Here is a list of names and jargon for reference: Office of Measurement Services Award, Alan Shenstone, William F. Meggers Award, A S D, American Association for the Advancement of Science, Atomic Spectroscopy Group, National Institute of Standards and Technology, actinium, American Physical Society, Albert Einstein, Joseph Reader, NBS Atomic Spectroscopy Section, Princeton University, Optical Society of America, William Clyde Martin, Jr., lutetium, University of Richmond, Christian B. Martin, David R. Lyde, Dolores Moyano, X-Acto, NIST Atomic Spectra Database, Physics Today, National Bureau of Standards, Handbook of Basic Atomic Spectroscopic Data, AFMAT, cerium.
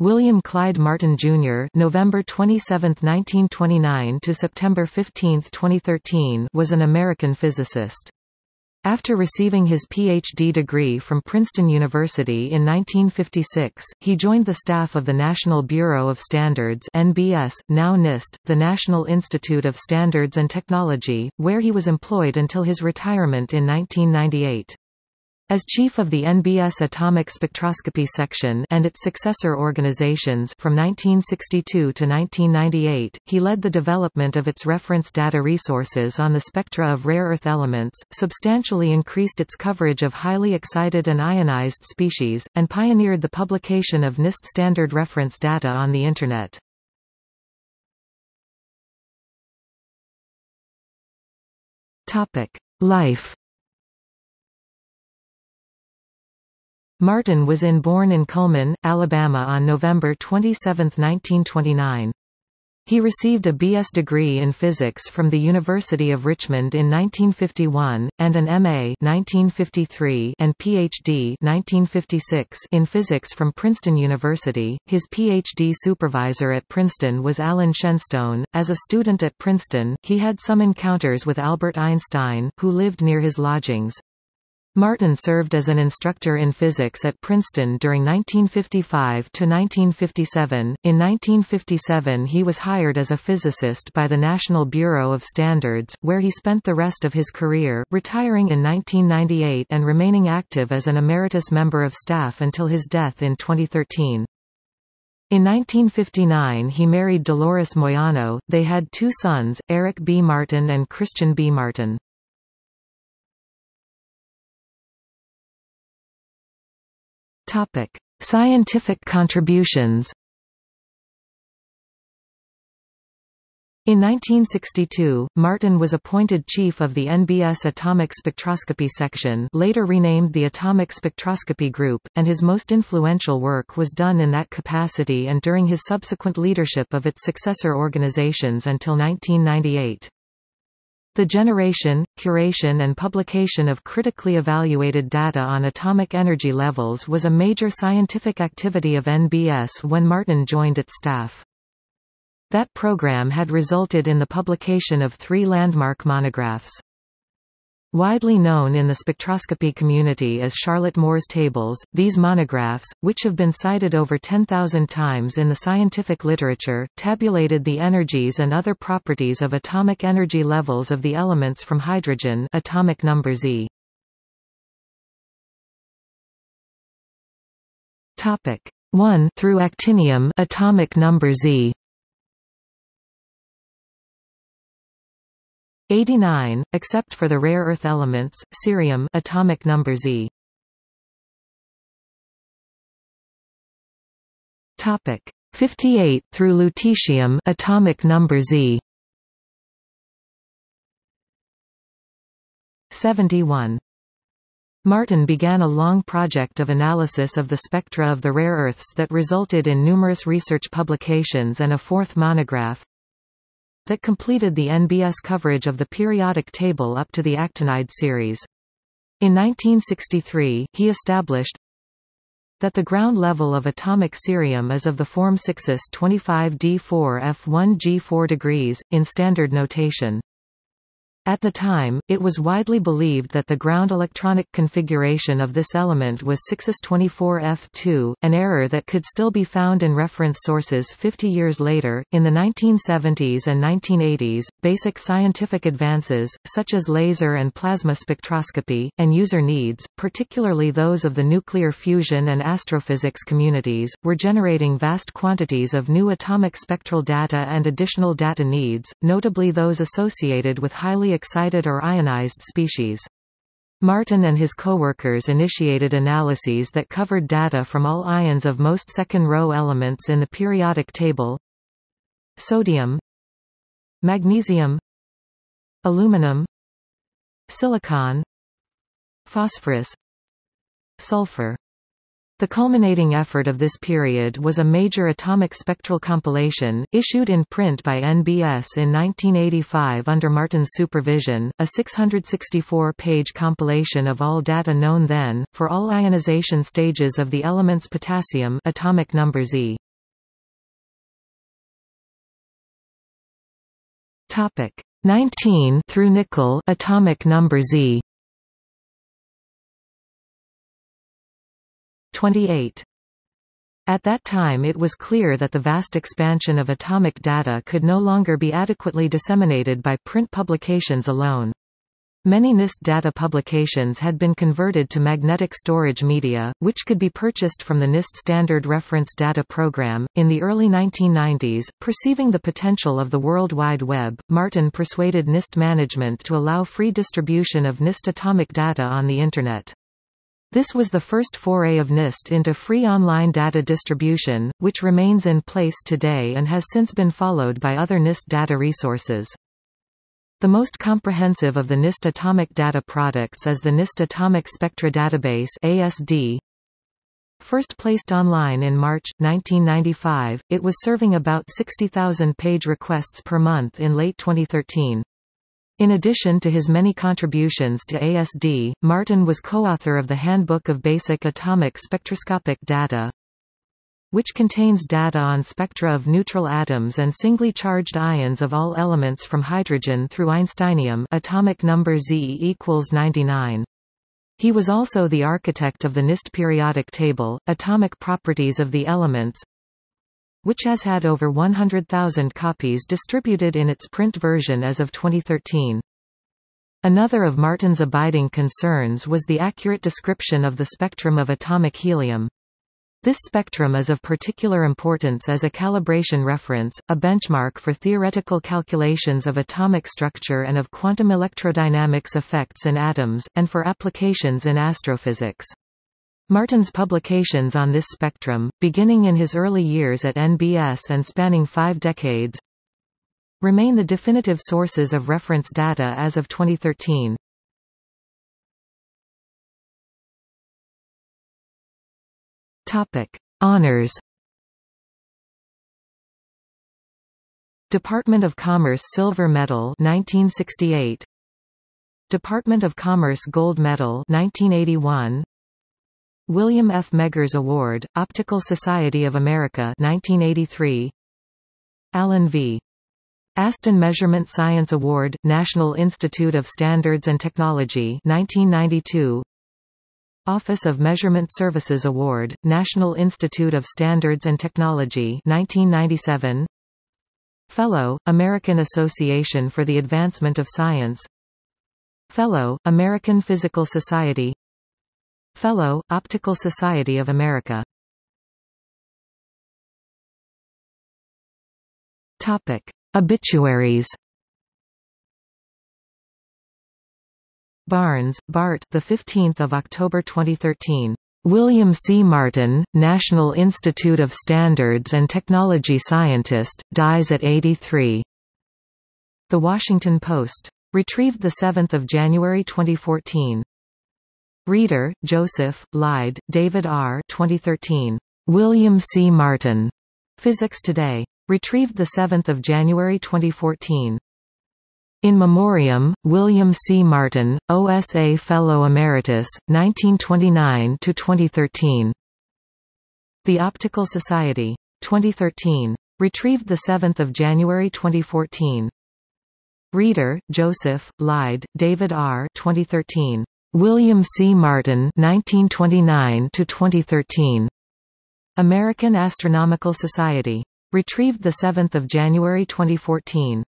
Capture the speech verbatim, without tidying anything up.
William Clyde Martin, Junior November twenty-seventh, nineteen twenty-nine to September fifteenth, twenty thirteen was an American physicist. After receiving his P H D degree from Princeton University in nineteen fifty-six, he joined the staff of the National Bureau of Standards (N B S), now NIST, the National Institute of Standards and Technology, where he was employed until his retirement in nineteen ninety-eight. As chief of the N B S Atomic Spectroscopy Section and its successor organizations from nineteen sixty-two to nineteen ninety-eight, he led the development of its reference data resources on the spectra of rare earth elements, substantially increased its coverage of highly excited and ionized species, and pioneered the publication of NIST standard reference data on the Internet. Life. Martin was born in Cullman, Alabama on November twenty-seventh, nineteen twenty-nine. He received a B S degree in physics from the University of Richmond in nineteen fifty-one, and an M A nineteen fifty-three and P H D nineteen fifty-six in physics from Princeton University. His P H D supervisor at Princeton was Alan Shenstone. As a student at Princeton, he had some encounters with Albert Einstein, who lived near his lodgings. Martin served as an instructor in physics at Princeton during nineteen fifty-five to nineteen fifty-seven. In nineteen fifty-seven, he was hired as a physicist by the National Bureau of Standards, where he spent the rest of his career, retiring in nineteen ninety-eight and remaining active as an emeritus member of staff until his death in twenty thirteen. In nineteen fifty-nine he married Dolores Moyano. They had two sons, Eric B. Martin and Christian B. Martin. Topic: Scientific contributions. In nineteen sixty-two, Martin was appointed chief of the N B S Atomic Spectroscopy Section, later renamed the Atomic Spectroscopy Group, and his most influential work was done in that capacity and during his subsequent leadership of its successor organizations until nineteen ninety-eight. The generation, curation and publication of critically evaluated data on atomic energy levels was a major scientific activity of N B S when Martin joined its staff. That program had resulted in the publication of three landmark monographs. Widely known in the spectroscopy community as Charlotte Moore's tables, these monographs, which have been cited over ten thousand times in the scientific literature, tabulated the energies and other properties of atomic energy levels of the elements from hydrogen, atomic number Z. Topic one through actinium, atomic number Z. eighty-nine, except for the rare earth elements, cerium, atomic number Z. Topic fifty-eight through lutetium, atomic number Z. seventy-one. Martin began a long project of analysis of the spectra of the rare earths that resulted in numerous research publications and a fourth monograph that completed the N B S coverage of the periodic table up to the actinide series. In nineteen sixty-three, he established that the ground level of atomic cerium is of the form six S twenty-five D four F one G four degrees, in standard notation. At the time, it was widely believed that the ground electronic configuration of this element was six S twenty-four F two, an error that could still be found in reference sources fifty years later. In the nineteen seventies and nineteen eighties, basic scientific advances, such as laser and plasma spectroscopy, and user needs, particularly those of the nuclear fusion and astrophysics communities, were generating vast quantities of new atomic spectral data and additional data needs, notably those associated with highly excited or ionized species. Martin and his co-workers initiated analyses that covered data from all ions of most second-row elements in the periodic table: sodium, magnesium, aluminum, silicon, phosphorus, sulfur. The culminating effort of this period was a major atomic spectral compilation, issued in print by N B S in nineteen eighty-five under Martin's supervision, a six hundred sixty-four page compilation of all data known then, for all ionization stages of the elements potassium, atomic number Z. Topic nineteen through nickel atomic number Z. twenty-eight. At that time it was clear that the vast expansion of atomic data could no longer be adequately disseminated by print publications alone. Many NIST data publications had been converted to magnetic storage media, which could be purchased from the NIST Standard Reference Data Program. In the early nineteen nineties, perceiving the potential of the World Wide Web, Martin persuaded NIST management to allow free distribution of NIST atomic data on the Internet. This was the first foray of NIST into free online data distribution, which remains in place today and has since been followed by other NIST data resources. The most comprehensive of the NIST atomic data products is the NIST Atomic Spectra Database (A S D). First placed online in March nineteen ninety-five, it was serving about sixty thousand page requests per month in late twenty thirteen. In addition to his many contributions to A S D, Martin was co-author of the Handbook of Basic Atomic Spectroscopic Data, which contains data on spectra of neutral atoms and singly charged ions of all elements from hydrogen through einsteinium, atomic number Z equals ninety-nine. He was also the architect of the NIST Periodic Table, Atomic Properties of the Elements, which has had over one hundred thousand copies distributed in its print version as of twenty thirteen. Another of Martin's abiding concerns was the accurate description of the spectrum of atomic helium. This spectrum is of particular importance as a calibration reference, a benchmark for theoretical calculations of atomic structure and of quantum electrodynamics effects in atoms, and for applications in astrophysics. Martin's publications on this spectrum, beginning in his early years at N B S and spanning five decades, remain the definitive sources of reference data as of twenty thirteen. Topic: Honors. Department of Commerce Silver Medal nineteen sixty-eight. Department of Commerce Gold Medal nineteen eighty-one. William F. Meggers Award, Optical Society of America nineteen eighty-three. Alan V. Aston Measurement Science Award, National Institute of Standards and Technology nineteen ninety-two. Office of Measurement Services Award, National Institute of Standards and Technology nineteen ninety-seven. Fellow, American Association for the Advancement of Science. Fellow, American Physical Society. Fellow, Optical Society of America. Topic: Obituaries. Barnes, Bart, the fifteenth of October twenty thirteen. William C. Martin, National Institute of Standards and Technology scientist, dies at eighty-three. The Washington Post. Retrieved the seventh of January twenty fourteen. Reader, Joseph, Lyde, David R. twenty thirteen. William C. Martin. Physics Today. Retrieved the seventh of January twenty fourteen. In Memoriam, William C. Martin, O S A Fellow Emeritus, nineteen twenty-nine to twenty thirteen. The Optical Society. twenty thirteen. Retrieved seventh of January twenty fourteen. Reader, Joseph, Lyde, David R. twenty thirteen. William C. Martin, nineteen twenty-nine to twenty thirteen. American Astronomical Society. Retrieved seventh of January twenty fourteen.